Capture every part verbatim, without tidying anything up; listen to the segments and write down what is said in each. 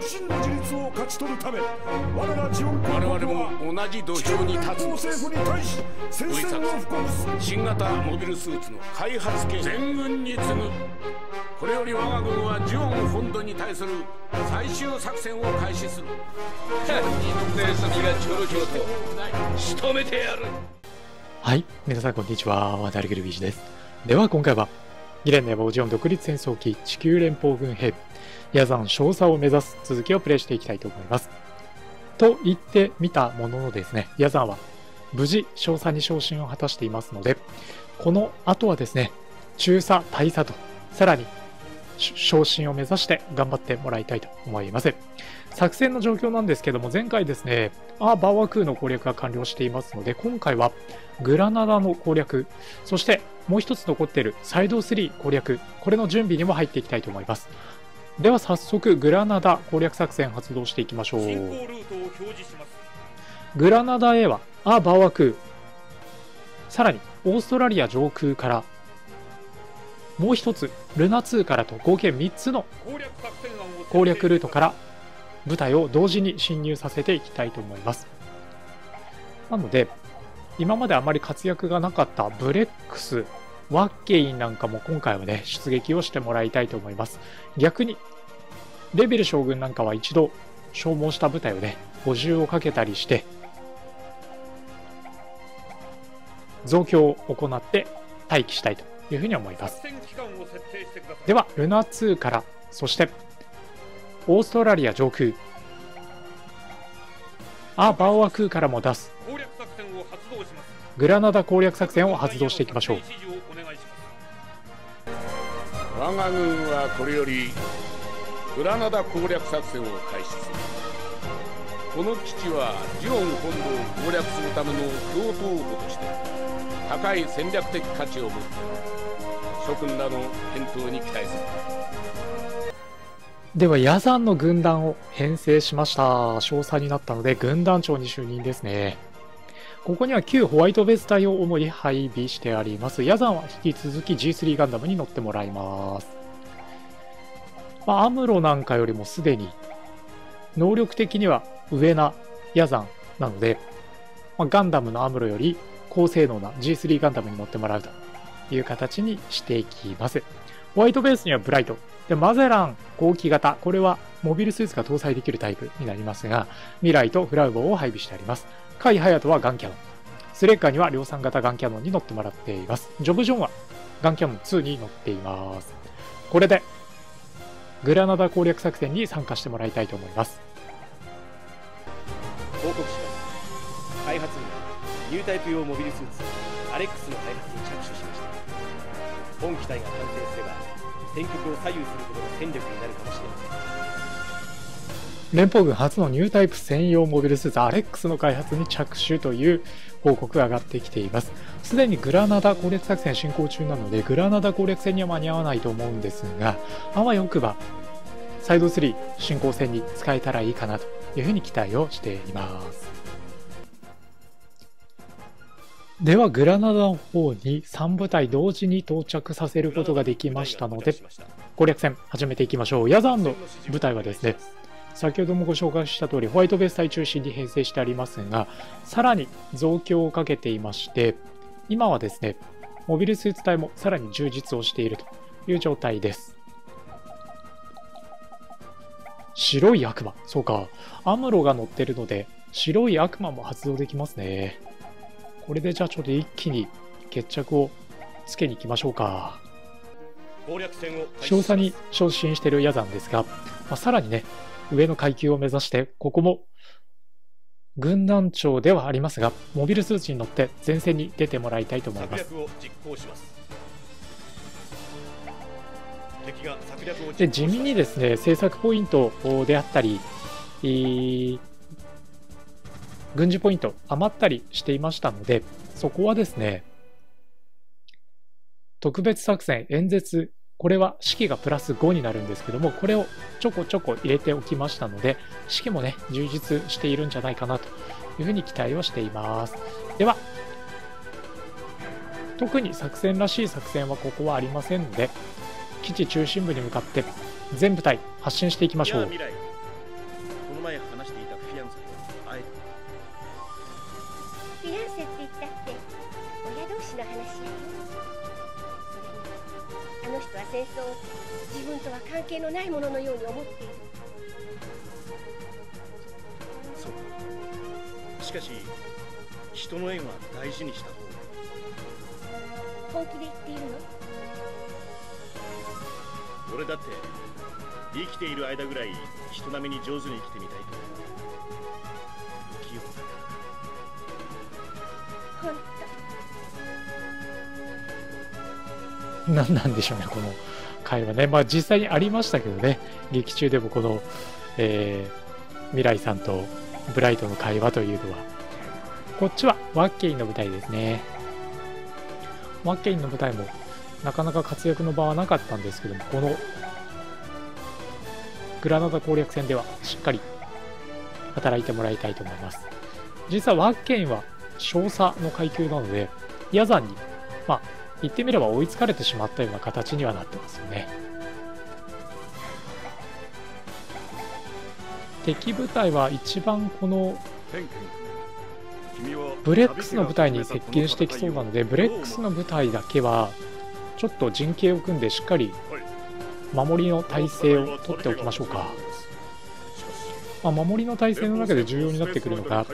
革新の自立を勝ち取るため、我らジオン公国は地球連邦政府に対し戦線を布告す。新型モビルスーツの開発権全軍に次ぐ。これより我が軍はジオン本土に対する最終作戦を開始する。二のネズミがちょろちょろと仕留めてやる。はい、皆さんこんにちは、渡りぐるビーチです。では今回はギレンの野望ジオン独立戦争期地球連邦軍兵野山少佐を目指す続きをプレイしていきたいと思います。と言ってみたもののですね、野山は無事少佐に昇進を果たしていますので、この後はですね、中佐、大佐とさらに昇進を目指して頑張ってもらいたいと思います。作戦の状況なんですけども、前回ですね、アーバーワクーの攻略が完了していますので、今回はグラナダの攻略、そしてもう一つ残っているサイドスリー攻略、これの準備にも入っていきたいと思います。では早速、グラナダ攻略作戦発動していきましょう。グラナダへはアーバーワクー、さらにオーストラリア上空から、もう一つルナツーからと合計みっつの攻略ルートから部隊を同時に侵入させていきたいと思います。なので今まであまり活躍がなかったブレックス、ワッケインなんかも今回はね出撃をしてもらいたいと思います。逆にレベル将軍なんかは一度消耗した部隊をね補充をかけたりして増強を行って待機したいというふうに思います。ではルナツーから、そしてオーストラリア上空、アーバーワクーからも出すグラナダ攻略作戦を発動していきましょう。我が軍はこれよりグラナダ攻略作戦を開始する。この基地はジオン本土を攻略するための共闘庫として高い戦略的価値を持って諸君らの健闘に期待する。では野山の軍団を編成しました。少佐になったので軍団長に就任ですね。ここには旧ホワイトベース隊を主に配備してあります。野山は引き続き ジースリー ガンダムに乗ってもらいます、まあ、アムロなんかよりもすでに能力的には上な野山なので、まあ、ガンダムのアムロより高性能な ジースリー ガンダムに乗ってもらうという形にしていきます。ホワイトベースにはブライトでマゼラン後期型、これはモビルスーツが搭載できるタイプになりますが、ミライとフラウボーを配備してあります。カイ・ハヤトはガンキャノン、スレッガーには量産型ガンキャノンに乗ってもらっています。ジョブ・ジョンはガンキャノンツーに乗っています。これでグラナダ攻略作戦に参加してもらいたいと思います。報告します。開発にニュータイプ用モビルスーツアレックスの開発に着手しました。本機体が完成すれば戦局を左右することが戦力になるかもしれません。連邦軍初のニュータイプ専用モビルスーツアレックスの開発に着手という報告が上がってきています。すでにグラナダ攻略作戦進行中なのでグラナダ攻略戦には間に合わないと思うんですが、あわよくばサイドスリー進行戦に使えたらいいかなというふうに期待をしています。ではグラナダの方にさん部隊同時に到着させることができましたので攻略戦始めていきましょう。ヤザンの部隊はですね、先ほどもご紹介した通りホワイトベース隊中心に編成してありますが、さらに増強をかけていまして、今はですねモビルスーツ隊もさらに充実をしているという状態です。白い悪魔、そうかアムロが乗ってるので白い悪魔も発動できますね。これでじゃあちょっと一気に決着をつけに行きましょうか。少佐に昇進している野山ですが、まあ、さらにね上の階級を目指して、ここも軍団長ではありますがモビルスーツに乗って前線に出てもらいたいと思います。で地味にですね政策ポイントであったり、えー軍事ポイント余ったりしていましたので、そこはですね特別作戦演説、これは士気がプラスごになるんですけども、これをちょこちょこ入れておきましたので士気もね充実しているんじゃないかなというふうに期待をしています。では特に作戦らしい作戦はここはありませんので基地中心部に向かって全部隊発進していきましょう。瞑想を自分とは関係のないもののように思っている。そうか。しかし人の縁は大事にした方が。本気で言っているの？俺だって生きている間ぐらい人並みに上手に生きてみたいと不器用だから。本当何なんでしょうね、この会話ね。まあ実際にありましたけどね、劇中でもこの、えー、未来さんとブライトの会話というのは。こっちはワッケインの舞台ですね。ワッケインの舞台もなかなか活躍の場はなかったんですけども、このグラナダ攻略戦ではしっかり働いてもらいたいと思います。実はワッケインは少佐の階級なので、ヤザンに、まあ言ってみれば追いつかれてしまったような形にはなってますよね。敵部隊は一番このブレックスの部隊に接近してきそうなので、ブレックスの部隊だけはちょっと陣形を組んでしっかり守りの体制を取っておきましょうか。まあ、守りの体制の中で重要になってくるのが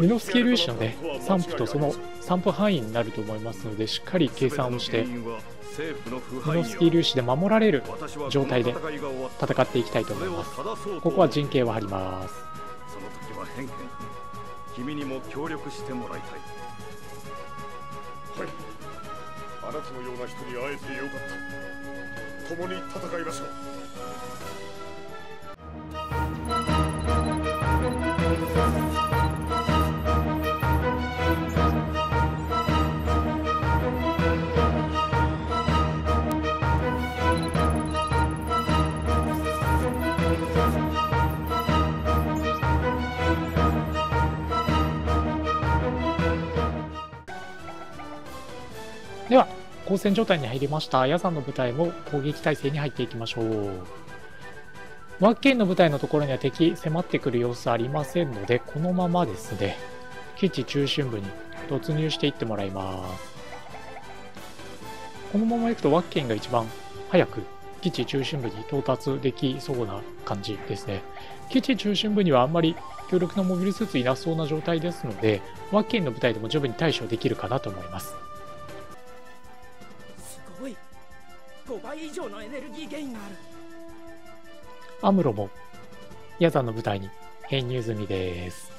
ミノフスキー粒子のね散布とその散布範囲になると思いますので、しっかり計算をしてミノフスキー粒子で守られる状態で戦っていきたいと思います。ここは陣形を張ります。その時はヘンケン君、君にも協力してもらいたい。はい、あなたのような人に会えてよかった。共に戦いましょう。では交戦状態に入りましたヤザンの部隊も攻撃態勢に入っていきましょう。ワッケインの部隊のところには敵迫ってくる様子ありませんので、このままですね基地中心部に突入していってもらいます。このままいくとワッケインが一番早く基地中心部に到達できそうな感じですね。基地中心部にはあんまり強力なモビルスーツいなそうな状態ですので、ワッケインの部隊でも十分に対処できるかなと思います。ごばい以上のエネルギーゲインがある。アムロもヤザンの部隊に編入済みです。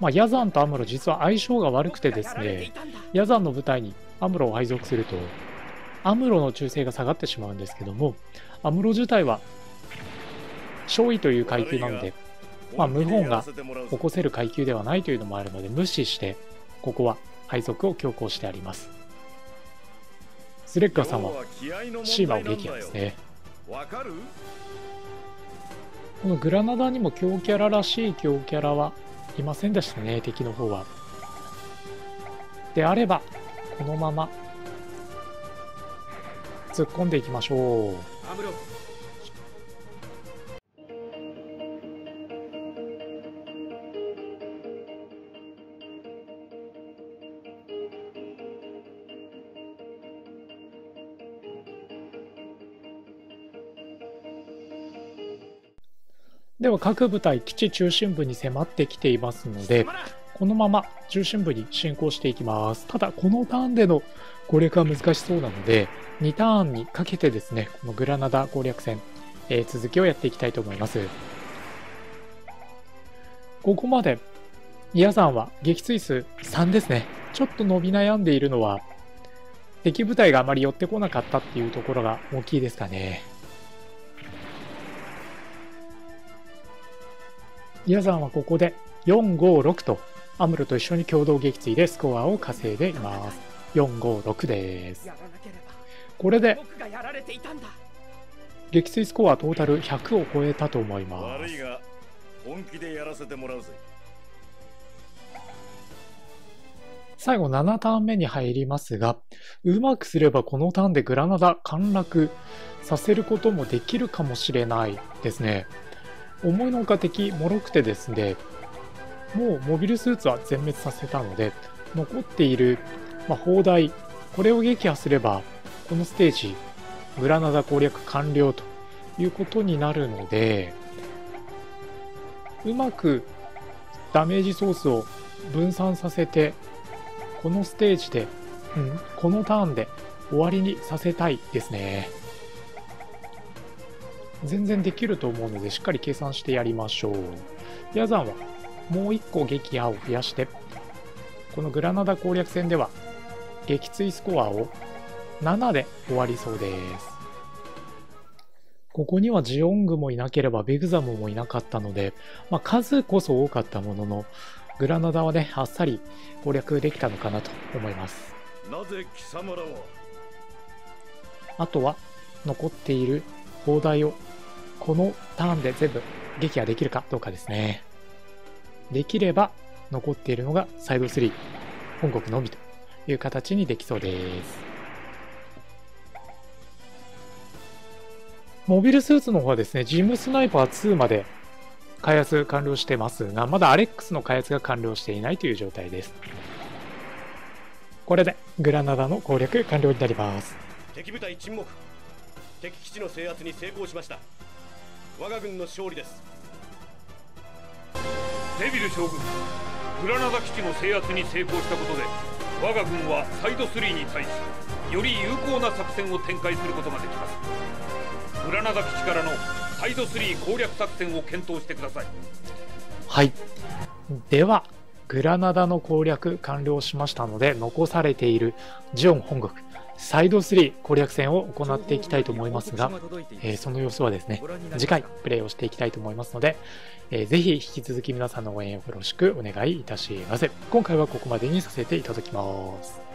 まあ、ヤザンとアムロ実は相性が悪くてですね、ヤザンの部隊にアムロを配属するとアムロの忠誠が下がってしまうんですけども、アムロ自体は少尉という階級なので、まあ、謀反が起こせる階級ではないというのもあるので無視してここは配属を強行してあります。スレッガーさんはシーマを撃破ですね。このグラナダにも強キャラらしい強キャラはいませんでしたね、敵の方は。であればこのまま突っ込んでいきましょう。では各部隊基地中心部に迫ってきていますので、このまま中心部に進行していきます。ただこのターンでの攻略は難しそうなのでにターンにかけてですね、このグラナダ攻略戦、えー、続きをやっていきたいと思います。ここまでヤザンは撃墜数さんですね。ちょっと伸び悩んでいるのは敵部隊があまり寄ってこなかったっていうところが大きいですかね。ヤザンはここでよんごろくとアムロと一緒に共同撃墜でスコアを稼いでいます。よんごろくです。これで撃墜スコアトータルひゃくを超えたと思います。最後ななターン目に入りますが、うまくすればこのターンでグラナダ陥落させることもできるかもしれないですね。思いのほか敵もろくてですね、もうモビルスーツは全滅させたので残っている、まあ、砲台、これを撃破すればこのステージグラナダ攻略完了ということになるので、うまくダメージソースを分散させてこのステージで、うん、このターンで終わりにさせたいですね。全然できると思うのでしっかり計算してやりましょう。ヤザンはもういっこ撃破を増やして、このグラナダ攻略戦では撃墜スコアをななで終わりそうです。ここにはジオングもいなければベグザムもいなかったので、まあ、数こそ多かったもののグラナダはねあっさり攻略できたのかなと思います。なぜ貴様らはあとは残っている砲台をこのターンで全部撃破できるかどうかですね。できれば残っているのがサイドスリー本国のみという形にできそうです。モビルスーツの方はですねジムスナイパーツーまで開発完了してますが、まだアレックスの開発が完了していないという状態です。これでグラナダの攻略完了になります。敵部隊沈黙、敵基地の制圧に成功しました。我が軍の勝利です。デビル将軍、グラナダ基地の制圧に成功したことで我が軍はサイドスリーに対しより有効な作戦を展開することができます。グラナダ基地からのサイドスリー攻略作戦を検討してください。はい、ではグラナダの攻略完了しましたので、残されているジオン本国サイドスリー攻略戦を行っていきたいと思いますが、えー、その様子はですね次回プレイをしていきたいと思いますので、えー、ぜひ引き続き皆さんの応援をよろしくお願いいたします。今回はここまでにさせていただきます。